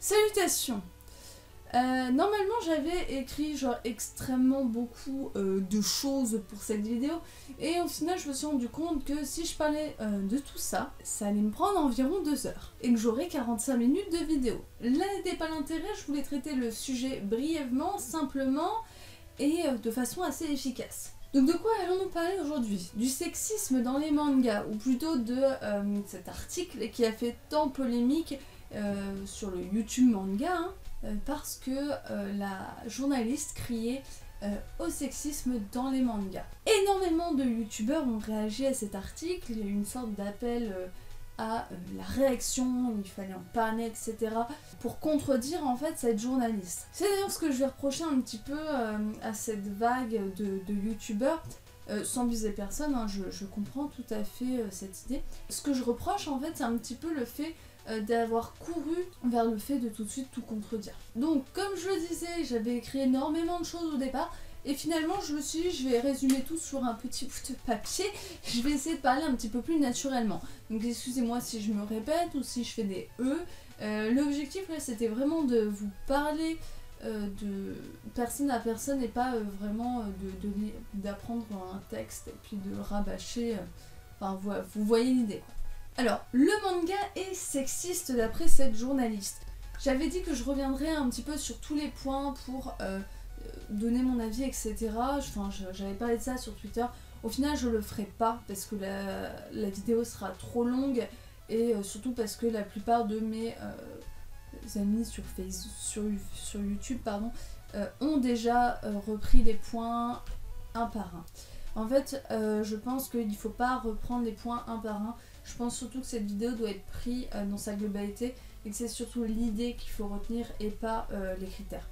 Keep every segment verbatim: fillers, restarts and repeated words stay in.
Salutations. Euh, normalement j'avais écrit genre extrêmement beaucoup euh, de choses pour cette vidéo et au final je me suis rendu compte que si je parlais euh, de tout ça, ça allait me prendre environ deux heures et que j'aurais quarante-cinq minutes de vidéo. Là n'était pas l'intérêt, je voulais traiter le sujet brièvement, simplement et euh, de façon assez efficace. Donc de quoi allons-nous parler aujourd'hui? Du sexisme dans les mangas, ou plutôt de euh, cet article qui a fait tant polémique euh, sur le YouTube manga, hein. Euh, parce que euh, la journaliste criait euh, au sexisme dans les mangas. Énormément de youtubeurs ont réagi à cet article, il y a eu une sorte d'appel euh, à euh, la réaction, il fallait en parler, et cetera pour contredire en fait cette journaliste. C'est d'ailleurs ce que je vais reprocher un petit peu euh, à cette vague de, de youtubeurs, euh, sans viser personne, hein, je, je comprends tout à fait euh, cette idée. Ce que je reproche en fait c'est un petit peu le fait d'avoir couru vers le fait de tout de suite tout contredire. Donc comme je le disais, j'avais écrit énormément de choses au départ et finalement je me suis dit je vais résumer tout sur un petit bout de papier, je vais essayer de parler un petit peu plus naturellement. Donc excusez-moi si je me répète ou si je fais des E. Euh, L'objectif là c'était vraiment de vous parler euh, de personne à personne et pas euh, vraiment euh, d'apprendre un texte et puis de le rabâcher. Euh, enfin vous, vous voyez l'idée. Alors, le manga est sexiste d'après cette journaliste. J'avais dit que je reviendrais un petit peu sur tous les points pour euh, donner mon avis, et cetera. Enfin, j'avais parlé de ça sur Twitter. Au final, je le ferai pas parce que la, la vidéo sera trop longue et euh, surtout parce que la plupart de mes euh, amis sur, Facebook, sur, sur YouTube pardon, euh, ont déjà euh, repris les points un par un. En fait, euh, je pense qu'il ne faut pas reprendre les points un par un. Je pense surtout que cette vidéo doit être prise dans sa globalité et que c'est surtout l'idée qu'il faut retenir et pas euh, les critères.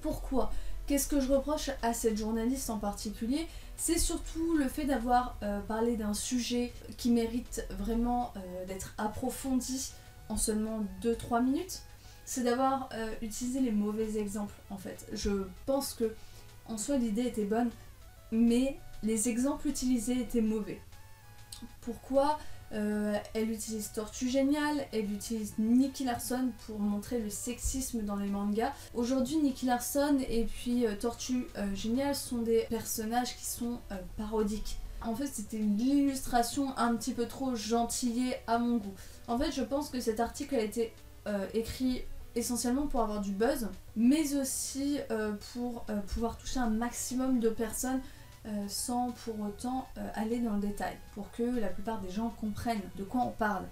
Pourquoi? Qu'est-ce que je reproche à cette journaliste en particulier? C'est surtout le fait d'avoir euh, parlé d'un sujet qui mérite vraiment euh, d'être approfondi en seulement deux trois minutes. C'est d'avoir euh, utilisé les mauvais exemples en fait. Je pense que en soi l'idée était bonne, mais les exemples utilisés étaient mauvais. Pourquoi? Euh, elle utilise Tortue Géniale, elle utilise Nicky Larson pour montrer le sexisme dans les mangas. Aujourd'hui, Nicky Larson et puis euh, Tortue euh, Géniale sont des personnages qui sont euh, parodiques. En fait, c'était une illustration un petit peu trop gentillée à mon goût. En fait, je pense que cet article a été euh, écrit essentiellement pour avoir du buzz, mais aussi euh, pour euh, pouvoir toucher un maximum de personnes. Euh, sans pour autant euh, aller dans le détail, pour que la plupart des gens comprennent de quoi on parle.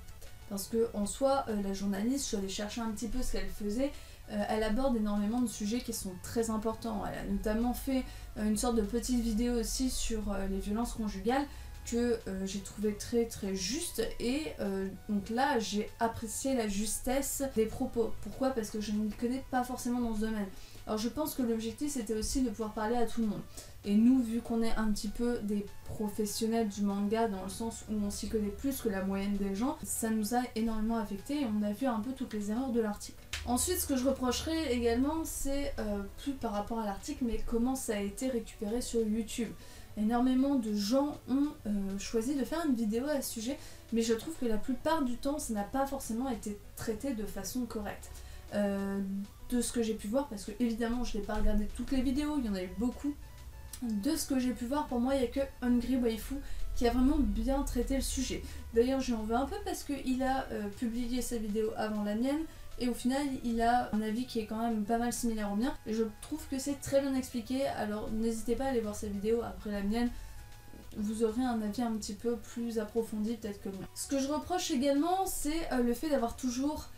Parce que en soi, euh, la journaliste, je suis allée chercher un petit peu ce qu'elle faisait, euh, elle aborde énormément de sujets qui sont très importants. Elle a notamment fait euh, une sorte de petite vidéo aussi sur euh, les violences conjugales que euh, j'ai trouvé très très juste et euh, donc là j'ai apprécié la justesse des propos. Pourquoi? Parce que je ne connais pas forcément dans ce domaine. Alors je pense que l'objectif c'était aussi de pouvoir parler à tout le monde. Et nous, vu qu'on est un petit peu des professionnels du manga dans le sens où on s'y connaît plus que la moyenne des gens, ça nous a énormément affecté et on a vu un peu toutes les erreurs de l'article. Ensuite, ce que je reprocherais également, c'est euh, plus par rapport à l'article, mais comment ça a été récupéré sur YouTube. Énormément de gens ont euh, choisi de faire une vidéo à ce sujet, mais je trouve que la plupart du temps, ça n'a pas forcément été traité de façon correcte. Euh, de ce que j'ai pu voir, parce que évidemment je n'ai pas regardé toutes les vidéos, il y en a eu beaucoup. De ce que j'ai pu voir, pour moi il n'y a que Angry Waifu qui a vraiment bien traité le sujet. D'ailleurs je lui en veux un peu parce qu'il a euh, publié sa vidéo avant la mienne et au final il a un avis qui est quand même pas mal similaire au mien et je trouve que c'est très bien expliqué. Alors n'hésitez pas à aller voir sa vidéo après la mienne, vous aurez un avis un petit peu plus approfondi peut-être que le mien. Ce que je reproche également, c'est euh, le fait d'avoir toujours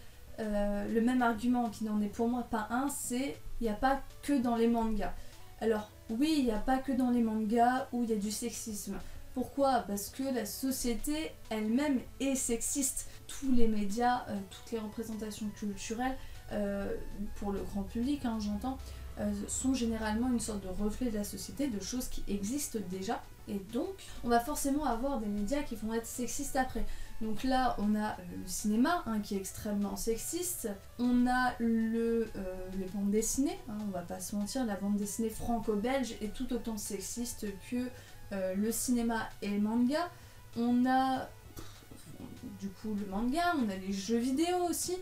Euh, le même argument qui n'en est pour moi pas un, c'est il n'y a pas que dans les mangas. Alors oui, il n'y a pas que dans les mangas où il y a du sexisme. Pourquoi? Parce que la société elle-même est sexiste. Tous les médias, euh, toutes les représentations culturelles, euh, pour le grand public hein, j'entends, euh, sont généralement une sorte de reflet de la société, de choses qui existent déjà. Et donc on va forcément avoir des médias qui vont être sexistes après. Donc là on a le cinéma hein, qui est extrêmement sexiste, on a le, euh, les bandes dessinées, hein, on va pas se mentir, la bande dessinée franco-belge est tout autant sexiste que euh, le cinéma et le manga. On a pff, du coup le manga, on a les jeux vidéo aussi,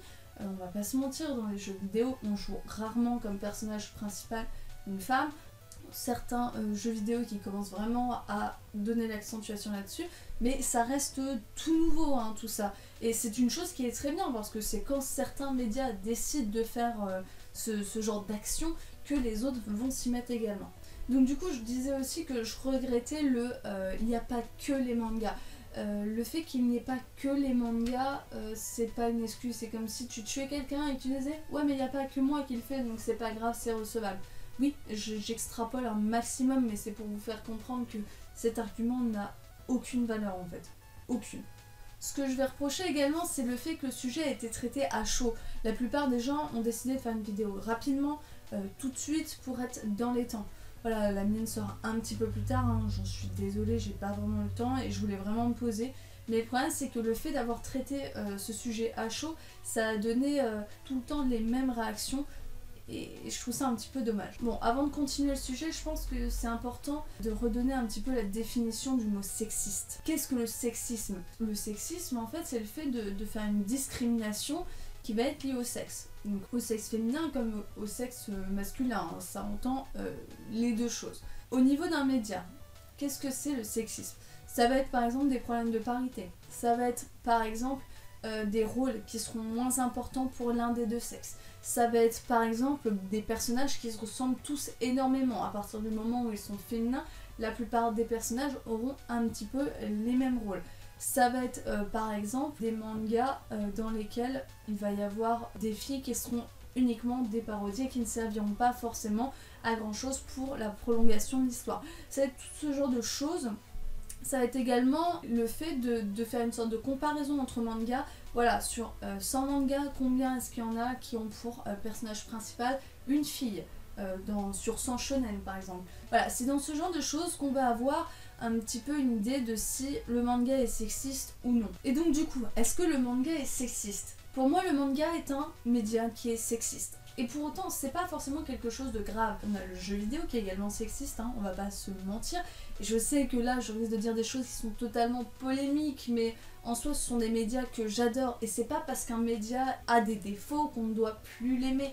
on va pas se mentir, dans les jeux vidéo, on joue rarement comme personnage principal une femme. Certains euh, jeux vidéo qui commencent vraiment à donner l'accentuation là-dessus, mais ça reste tout nouveau, hein, tout ça. Et c'est une chose qui est très bien, parce que c'est quand certains médias décident de faire euh, ce, ce genre d'action que les autres vont s'y mettre également. Donc du coup, je disais aussi que je regrettais le euh, « il n'y a pas que les mangas ». Euh, le fait qu'il n'y ait pas que les mangas, euh, c'est pas une excuse. C'est comme si tu tuais quelqu'un et que tu disais « ouais, mais il n'y a pas que moi qui le fais, donc c'est pas grave, c'est recevable ». Oui, j'extrapole un maximum, mais c'est pour vous faire comprendre que cet argument n'a aucune valeur en fait. Aucune. Ce que je vais reprocher également, c'est le fait que le sujet a été traité à chaud. La plupart des gens ont décidé de faire une vidéo rapidement, euh, tout de suite, pour être dans les temps. Voilà, la mienne sera un petit peu plus tard, hein, j'en suis désolée, j'ai pas vraiment le temps et je voulais vraiment me poser. Mais le problème, c'est que le fait d'avoir traité euh, ce sujet à chaud, ça a donné euh, tout le temps les mêmes réactions. Et je trouve ça un petit peu dommage. Bon, avant de continuer le sujet, je pense que c'est important de redonner un petit peu la définition du mot sexiste. Qu'est-ce que le sexisme? Le sexisme, en fait, c'est le fait de, de faire une discrimination qui va être liée au sexe. Donc au sexe féminin comme au sexe masculin, hein, ça entend euh, les deux choses. Au niveau d'un média, qu'est-ce que c'est le sexisme? Ça va être par exemple des problèmes de parité. Ça va être par exemple euh, des rôles qui seront moins importants pour l'un des deux sexes. Ça va être par exemple des personnages qui se ressemblent tous énormément. À partir du moment où ils sont féminins, la plupart des personnages auront un petit peu les mêmes rôles. Ça va être euh, par exemple des mangas euh, dans lesquels il va y avoir des filles qui seront uniquement des parodies qui ne serviront pas forcément à grand chose pour la prolongation de l'histoire. Ça va être tout ce genre de choses. Ça va être également le fait de, de faire une sorte de comparaison entre mangas. Voilà, sur euh, cent mangas, combien est-ce qu'il y en a qui ont pour euh, personnage principal une fille euh, dans, sur cent shonen par exemple. Voilà, c'est dans ce genre de choses qu'on va avoir un petit peu une idée de si le manga est sexiste ou non. Et donc du coup, est-ce que le manga est sexiste? Pour moi, le manga est un média qui est sexiste. Et pour autant, c'est pas forcément quelque chose de grave. On a le jeu vidéo qui est également sexiste, hein, on va pas se mentir. Et je sais que là, je risque de dire des choses qui sont totalement polémiques, mais en soi, ce sont des médias que j'adore. Et c'est pas parce qu'un média a des défauts qu'on ne doit plus l'aimer.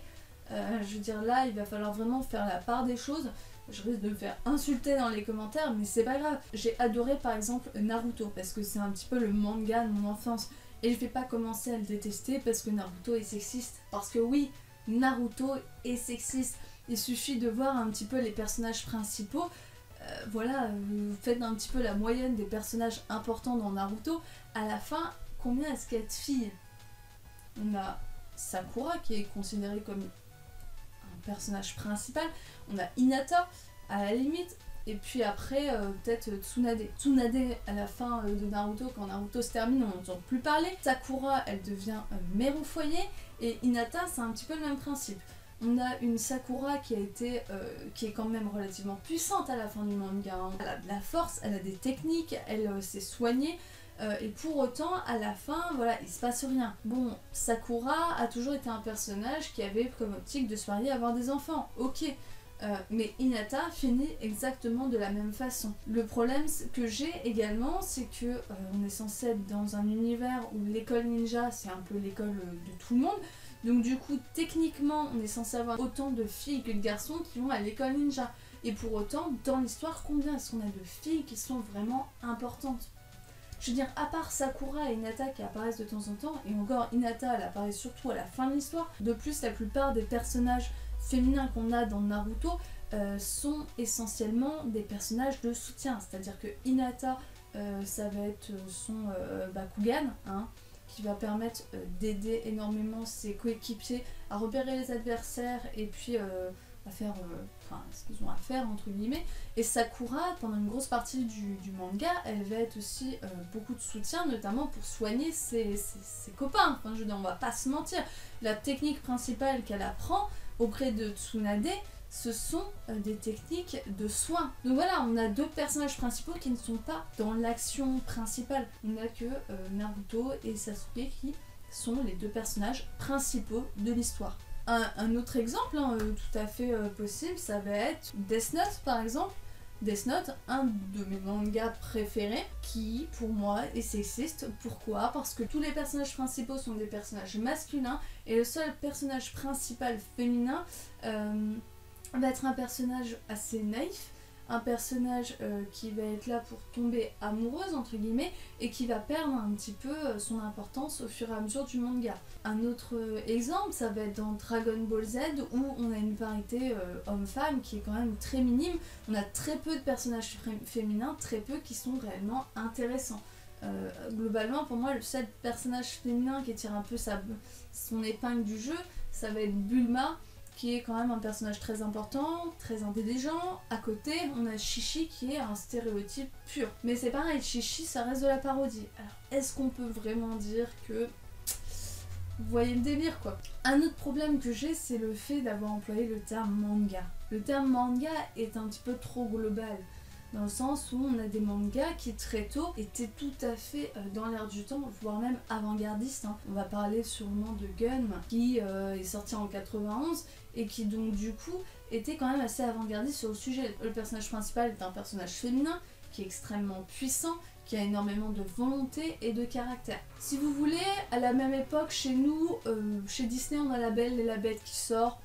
Euh, je veux dire, là, il va falloir vraiment faire la part des choses. Je risque de me faire insulter dans les commentaires, mais c'est pas grave. J'ai adoré par exemple Naruto, parce que c'est un petit peu le manga de mon enfance. Et je vais pas commencer à le détester parce que Naruto est sexiste. Parce que oui, Naruto est sexiste. Il suffit de voir un petit peu les personnages principaux. Euh, voilà, vous faites un petit peu la moyenne des personnages importants dans Naruto. À la fin, combien est-ce qu'il y a de filles? On a Sakura qui est considérée comme un personnage principal. On a Hinata à la limite. Et puis après, euh, peut-être Tsunade. Tsunade, à la fin euh, de Naruto, quand Naruto se termine, on n'entend plus parler. Sakura, elle devient euh, mère au foyer. Et Hinata, c'est un petit peu le même principe. On a une Sakura qui a été, euh, qui est quand même relativement puissante à la fin du manga. Hein. Elle a de la force, elle a des techniques, elle euh, s'est soignée. Euh, et pour autant, à la fin, voilà, il se passe rien. Bon, Sakura a toujours été un personnage qui avait comme optique de se marier et avoir des enfants. Ok. Euh, mais Hinata finit exactement de la même façon. Le problème que j'ai également, c'est que euh, on est censé être dans un univers où l'école ninja, c'est un peu l'école euh, de tout le monde. Donc du coup, techniquement, on est censé avoir autant de filles que de garçons qui vont à l'école ninja. Et pour autant, dans l'histoire, combien est-ce qu'on a de filles qui sont vraiment importantes? Je veux dire, à part Sakura et Hinata qui apparaissent de temps en temps, et encore Hinata, elle apparaît surtout à la fin de l'histoire. De plus, la plupart des personnages féminins qu'on a dans Naruto euh, sont essentiellement des personnages de soutien, c'est-à-dire que Hinata, euh, ça va être son euh, Bakugan, hein, qui va permettre euh, d'aider énormément ses coéquipiers à repérer les adversaires et puis euh, à faire euh, enfin, ce qu'ils ont à faire entre guillemets. Et Sakura, pendant une grosse partie du, du manga, elle va être aussi euh, beaucoup de soutien, notamment pour soigner ses, ses, ses copains. Enfin, je veux dire, on va pas se mentir, la technique principale qu'elle apprend auprès de Tsunade, ce sont des techniques de soins. Donc voilà, on a deux personnages principaux qui ne sont pas dans l'action principale. On n'a que euh, Naruto et Sasuke qui sont les deux personnages principaux de l'histoire. Un, un autre exemple hein, tout à fait euh, possible, ça va être Death Note par exemple. Death Note, un de mes mangas préférés, qui pour moi est sexiste. Pourquoi? Parce que tous les personnages principaux sont des personnages masculins et le seul personnage principal féminin euh, va être un personnage assez naïf, un personnage euh, qui va être là pour tomber amoureuse entre guillemets et qui va perdre un petit peu euh, son importance au fur et à mesure du manga. Un autre euh, exemple, ça va être dans Dragon Ball Z où on a une parité euh, homme-femme qui est quand même très minime. On a très peu de personnages fé féminins, très peu qui sont réellement intéressants. Euh, globalement, pour moi, le seul personnage féminin qui tire un peu sa, son épingle du jeu, ça va être Bulma, qui est quand même un personnage très important, très intelligent. À côté, on a Chichi qui est un stéréotype pur. Mais c'est pareil, Chichi, ça reste de la parodie. Alors, est-ce qu'on peut vraiment dire que... Vous voyez le délire, quoi. Un autre problème que j'ai, c'est le fait d'avoir employé le terme manga. Le terme manga est un petit peu trop global, dans le sens où on a des mangas qui très tôt étaient tout à fait dans l'air du temps, voire même avant-gardistes. Hein. On va parler sûrement de Gunm, qui euh, est sorti en quatre-vingt-onze, et qui donc du coup était quand même assez avant-gardiste sur le sujet. Le personnage principal est un personnage féminin, qui est extrêmement puissant, qui a énormément de volonté et de caractère. Si vous voulez, à la même époque, chez nous, euh, chez Disney, on a La Belle et la Bête qui sort.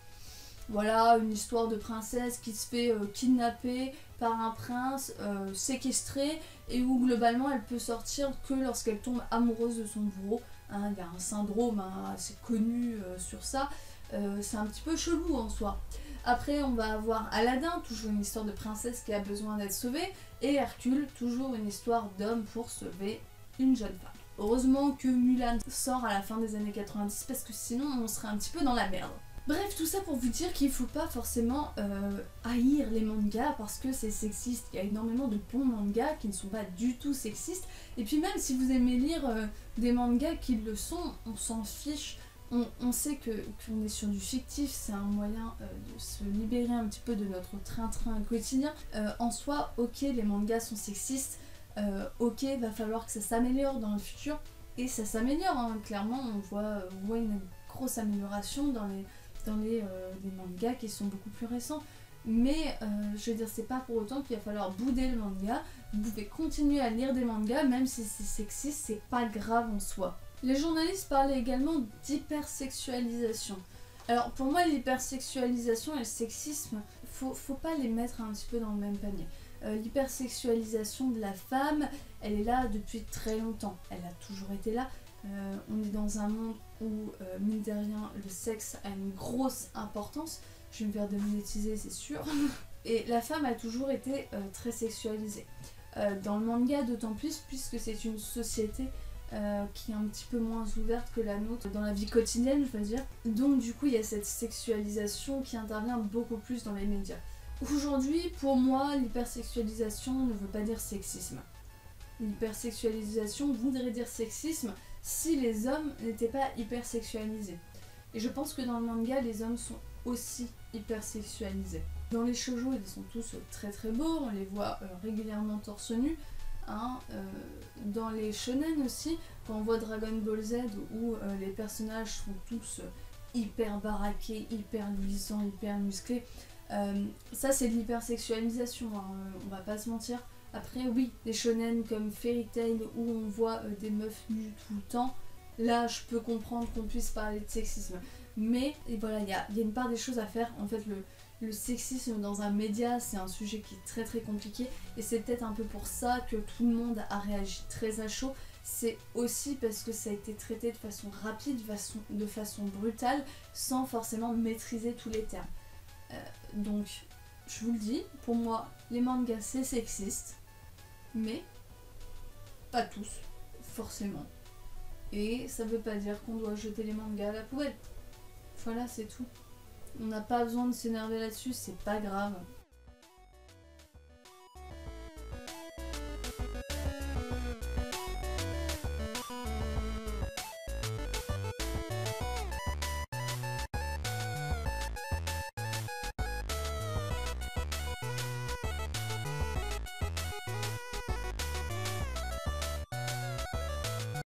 Voilà, une histoire de princesse qui se fait euh, kidnapper par un prince, euh, séquestré, et où globalement elle peut sortir que lorsqu'elle tombe amoureuse de son bourreau. Hein, il y a un syndrome hein, assez connu euh, sur ça, euh, c'est un petit peu chelou en soi. Après on va avoir Aladdin, toujours une histoire de princesse qui a besoin d'être sauvée, et Hercule, toujours une histoire d'homme pour sauver une jeune femme. Heureusement que Mulan sort à la fin des années quatre-vingt-dix parce que sinon on serait un petit peu dans la merde. Bref, tout ça pour vous dire qu'il ne faut pas forcément euh, haïr les mangas parce que c'est sexiste. Il y a énormément de bons mangas qui ne sont pas du tout sexistes. Et puis même si vous aimez lire euh, des mangas qui le sont, on s'en fiche. On, on sait que qu'on est sur du fictif, c'est un moyen euh, de se libérer un petit peu de notre train-train quotidien. Euh, en soi, ok, les mangas sont sexistes, euh, ok, va falloir que ça s'améliore dans le futur. Et ça s'améliore, hein. Clairement, on voit, on voit une grosse amélioration dans les... dans les, euh, les mangas qui sont beaucoup plus récents, mais euh, je veux dire, c'est pas pour autant qu'il va falloir bouder le manga. Vous pouvez continuer à lire des mangas même si c'est sexiste, c'est pas grave en soi. Les journalistes parlaient également d'hypersexualisation. Alors pour moi, l'hypersexualisation et le sexisme, faut, faut pas les mettre un petit peu dans le même panier. Euh, l'hypersexualisation de la femme, elle est là depuis très longtemps, elle a toujours été là. Euh, on est dans un monde où, euh, mine de rien, le sexe a une grosse importance. Je vais me faire démonétiser, c'est sûr. Et la femme a toujours été euh, très sexualisée. Euh, dans le manga, d'autant plus, puisque c'est une société euh, qui est un petit peu moins ouverte que la nôtre, dans la vie quotidienne, je veux dire. Donc du coup, il y a cette sexualisation qui intervient beaucoup plus dans les médias. Aujourd'hui, pour moi, l'hypersexualisation ne veut pas dire sexisme. L'hypersexualisation voudrait dire sexisme si les hommes n'étaient pas hypersexualisés. Et je pense que dans le manga, les hommes sont aussi hypersexualisés. Dans les shoujo, ils sont tous très très beaux, on les voit euh, régulièrement torse nu. Hein, euh, dans les shonen aussi, quand on voit Dragon Ball Z où euh, les personnages sont tous euh, hyper baraqués, hyper luisants, hyper musclés, euh, ça c'est de l'hypersexualisation, hein, on va pas se mentir. Après oui, des shonen comme Fairy Tail où on voit euh, des meufs nues tout le temps, là je peux comprendre qu'on puisse parler de sexisme. Mais et voilà, il y a, y a une part des choses à faire. En fait, le, le sexisme dans un média, c'est un sujet qui est très très compliqué. Et c'est peut-être un peu pour ça que tout le monde a réagi très à chaud. C'est aussi parce que ça a été traité de façon rapide, de façon, de façon brutale, sans forcément maîtriser tous les termes. Euh, donc je vous le dis, pour moi, les mangas c'est sexiste. Mais pas tous, forcément. Et ça veut pas dire qu'on doit jeter les mangas à la poubelle. Voilà, c'est tout. On n'a pas besoin de s'énerver là-dessus, c'est pas grave.